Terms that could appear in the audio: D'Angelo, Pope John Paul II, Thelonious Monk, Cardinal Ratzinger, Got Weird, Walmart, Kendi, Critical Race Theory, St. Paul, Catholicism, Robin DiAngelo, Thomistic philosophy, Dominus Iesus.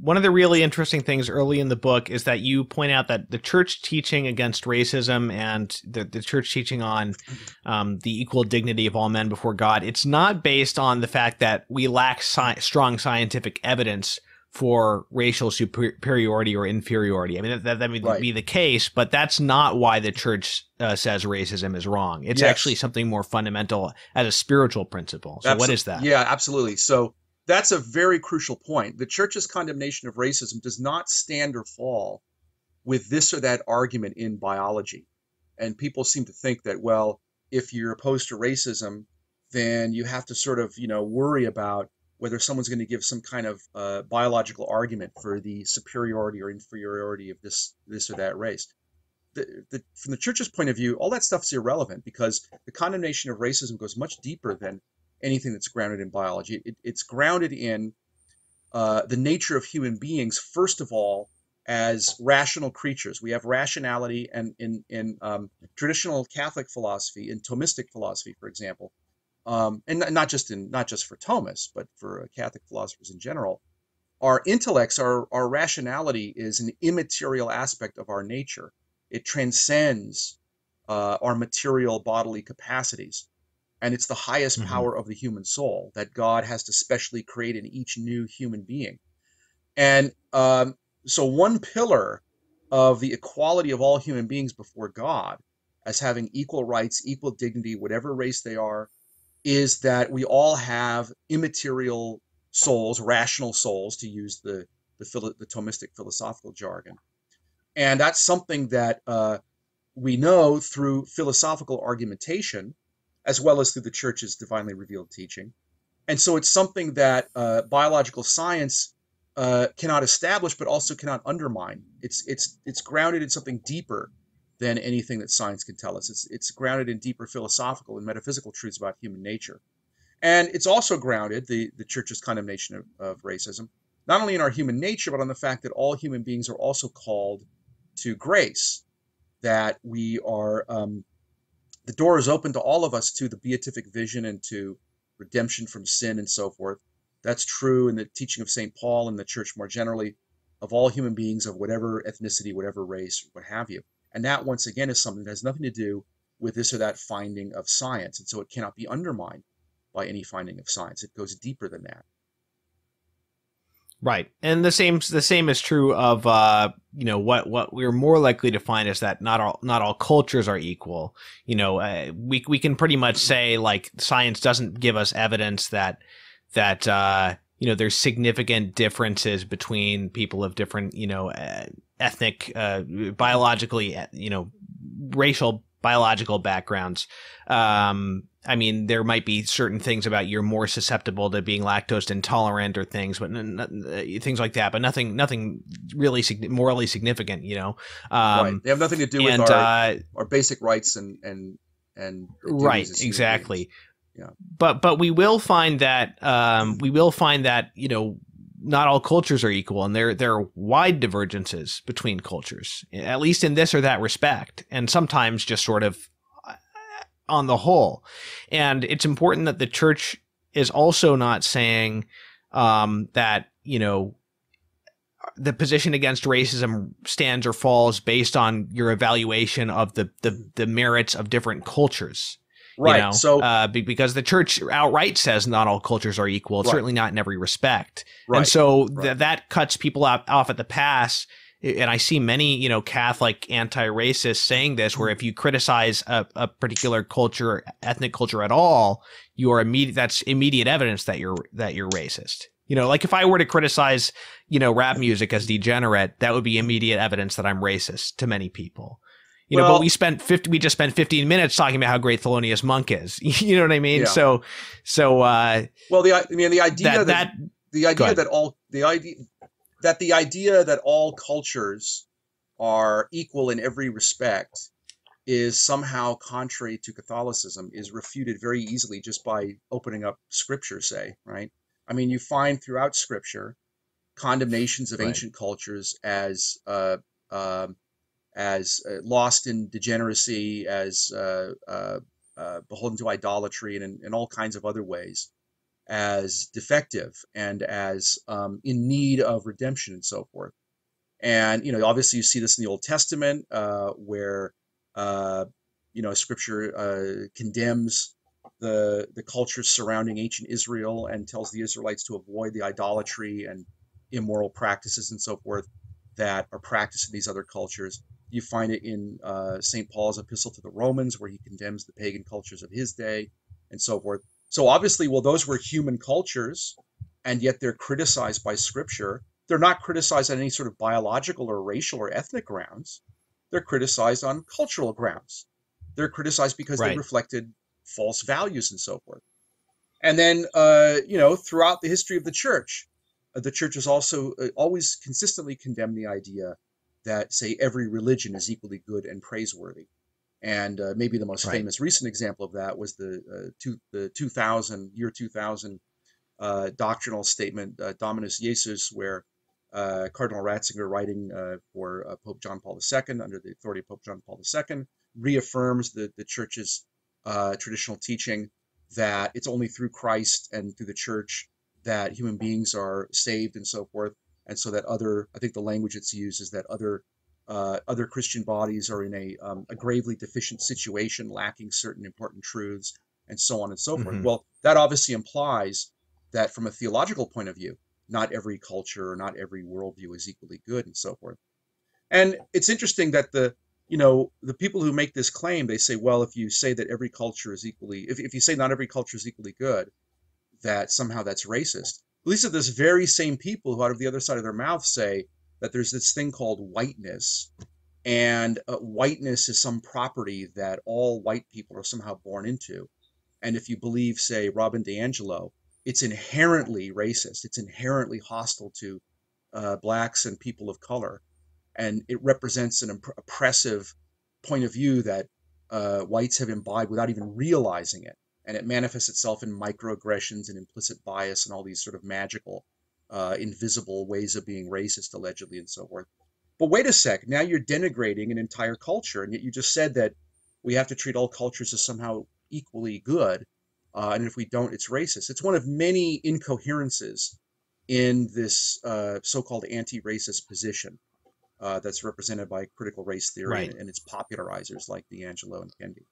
One of the really interesting things early in the book is that you point out that the church teaching against racism and the church teaching on the equal dignity of all men before God, it's not based on the fact that we lack strong scientific evidence for racial superiority or inferiority. I mean, that may be the case, but that's not why the church says racism is wrong. It's actually something more fundamental as a spiritual principle. So what is that? Yeah, absolutely. So that's a very crucial point. The church's condemnation of racism does not stand or fall with this or that argument in biology. And people seem to think that, well, if you're opposed to racism, then you have to sort of, you know, worry about whether someone's going to give some kind of biological argument for the superiority or inferiority of this or that race. From the church's point of view, all that stuff's irrelevant, because the condemnation of racism goes much deeper than anything that's grounded in biology. It's grounded in the nature of human beings, first of all, as rational creatures. We have rationality, and in traditional Catholic philosophy, in Thomistic philosophy, for example, and not just for Thomas, but for Catholic philosophers in general, our intellects, our rationality is an immaterial aspect of our nature. It transcends our material bodily capacities. And it's the highest power of the human soul that God has to specially create in each new human being. And so one pillar of the equality of all human beings before God, as having equal rights, equal dignity, whatever race they are, is that we all have immaterial souls, rational souls, to use the Thomistic philosophical jargon. And that's something that we know through philosophical argumentation, as well as through the church's divinely revealed teaching. And so it's something that biological science cannot establish, but also cannot undermine. It's grounded in something deeper than anything that science can tell us. It's grounded in deeper philosophical and metaphysical truths about human nature. And it's also grounded, the church's condemnation of racism, not only in our human nature, but on the fact that all human beings are also called to grace, that we are... the door is open to all of us to the beatific vision and to redemption from sin and so forth. That's true in the teaching of St. Paul and the church more generally, of all human beings of whatever ethnicity, whatever race, what have you. And that, once again, is something that has nothing to do with this or that finding of science. And so it cannot be undermined by any finding of science. It goes deeper than that. Right. And the same is true of, you know, what we're more likely to find is that not all cultures are equal. You know, we can pretty much say, like, science doesn't give us evidence that you know, there's significant differences between people of different, you know, ethnic, biologically, you know, racial, biological backgrounds. I mean, there might be certain things about you're more susceptible to being lactose intolerant or things, but things like that. But nothing really morally significant, you know. Right. They have nothing to do with our basic rights and right, exactly. Yeah. But we will find that you know, not all cultures are equal, and there are wide divergences between cultures, at least in this or that respect, and sometimes just sort of on the whole. And it's important that the church is also not saying that, you know, the position against racism stands or falls based on your evaluation of the merits of different cultures. Right. You know? So because the church outright says not all cultures are equal, certainly not in every respect. Right. And so that cuts people off at the pass. And I see many, you know, Catholic anti-racists saying this, where if you criticize a particular culture, ethnic culture at all, you are that's immediate evidence that you're racist. You know, like if I were to criticize, you know, rap music as degenerate, that would be immediate evidence that I'm racist to many people. You know, but we just spent 15 minutes talking about how great Thelonious Monk is. You know what I mean? Yeah. The idea that all cultures are equal in every respect is somehow contrary to Catholicism is refuted very easily just by opening up Scripture, say, right? I mean, you find throughout Scripture condemnations of ancient cultures as lost in degeneracy, as beholden to idolatry, and in all kinds of other ways. as defective and as in need of redemption and so forth. And, you know, obviously you see this in the Old Testament where, you know, Scripture condemns the culture surrounding ancient Israel and tells the Israelites to avoid the idolatry and immoral practices and so forth that are practiced in these other cultures. You find it in St. Paul's epistle to the Romans, where he condemns the pagan cultures of his day and so forth. So obviously, well, those were human cultures, and yet they're criticized by Scripture. They're not criticized on any sort of biological or racial or ethnic grounds. They're criticized on cultural grounds. They're criticized because they reflected false values and so forth. And then, you know, throughout the history of the church has also always consistently condemned the idea that, say, every religion is equally good and praiseworthy. And maybe the most famous recent example of that was the 2000 doctrinal statement, Dominus Iesus, where Cardinal Ratzinger, writing for Pope John Paul II, under the authority of Pope John Paul II, reaffirms the church's traditional teaching that it's only through Christ and through the church that human beings are saved and so forth. And so that other, I think the language it's used is that other Christian bodies are in a gravely deficient situation, lacking certain important truths, and so on and so forth. Well, that obviously implies that from a theological point of view, not every culture or not every worldview is equally good and so forth. And it's interesting that the people who make this claim, they say, well, if you say that every culture is equally, if you say not every culture is equally good, that somehow that's racist. These are those very same people who out of the other side of their mouth say that there's this thing called whiteness, and whiteness is some property that all white people are somehow born into. And if you believe, say, Robin DiAngelo, it's inherently racist. It's inherently hostile to blacks and people of color. And it represents an oppressive point of view that whites have imbibed without even realizing it. And it manifests itself in microaggressions and implicit bias and all these sort of magical, invisible ways of being racist, allegedly, and so forth. But wait a sec, now you're denigrating an entire culture, and yet you just said that we have to treat all cultures as somehow equally good, and if we don't, it's racist. It's one of many incoherences in this so-called anti-racist position that's represented by critical race theory and its popularizers like D'Angelo and Kendi.